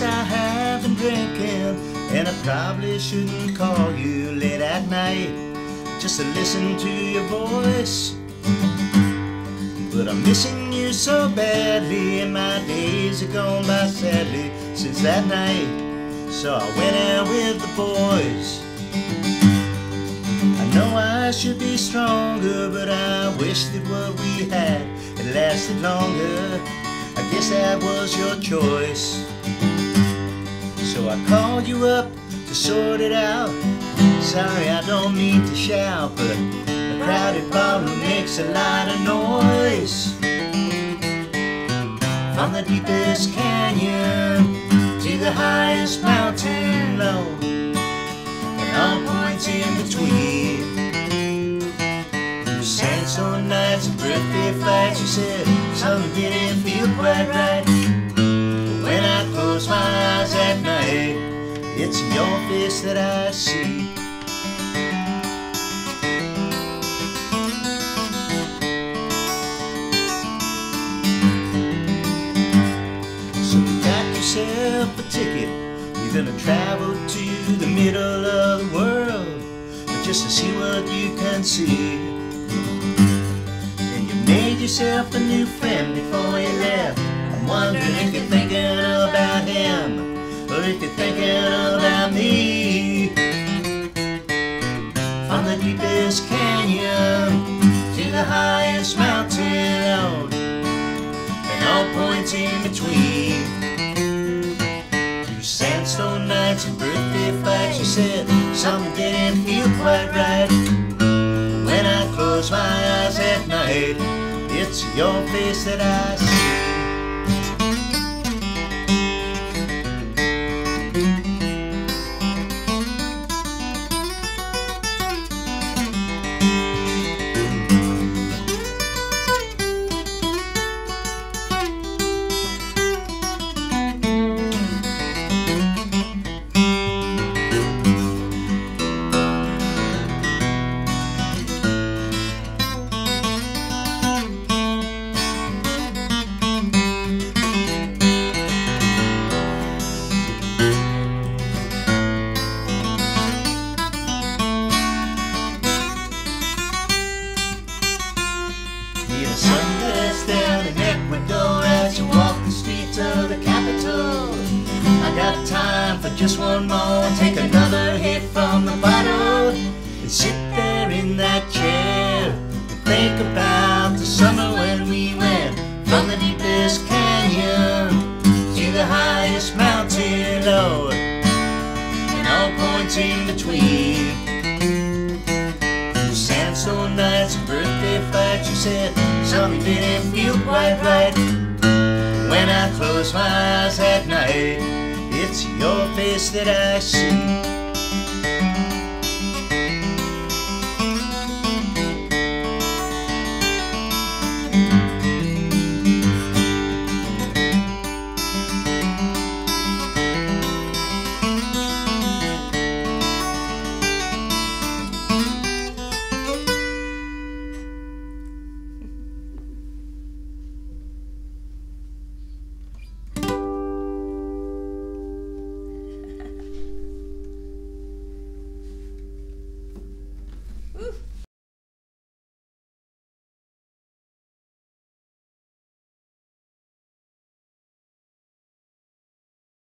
guess I have been drinking, and I probably shouldn't call you late at night just to listen to your voice. But I'm missing you so badly, and my days are gone by sadly since that night. So I went out with the boys. I know I should be stronger, but I wish that what we had had lasted longer. I guess that was your choice. So I called you up to sort it out. Sorry, I don't mean to shout, but a crowded bottle makes a lot of noise. From the deepest canyon to the highest mountain low, and all points in between. Through sandstorm nights and birthday fights, you said something didn't feel quite right. But when I close my eyes at night, it's your face that I see. So you got yourself a ticket. You're gonna travel to the middle of the world just to see what you can see. And you made yourself a new friend before you left. I'm wondering if you're thinking about him, or if you're thinking about me. From the deepest canyon to the highest mountain, and all points in between. Through sandstone nights and birthday fights, you said something didn't feel quite right. When I close my eyes at night, it's your face that I see. The sun gets down in Ecuador as you walk the streets of the capital. I got time for just one more. Take another hit from the bottle and sit there in that chair and think about the summer when we went from the deepest canyon to the highest mountain, Lord, and all points in between. Through sandstone nights and birthday fights, you said something didn't feel quite right. When I close my eyes at night, it's your face that I see.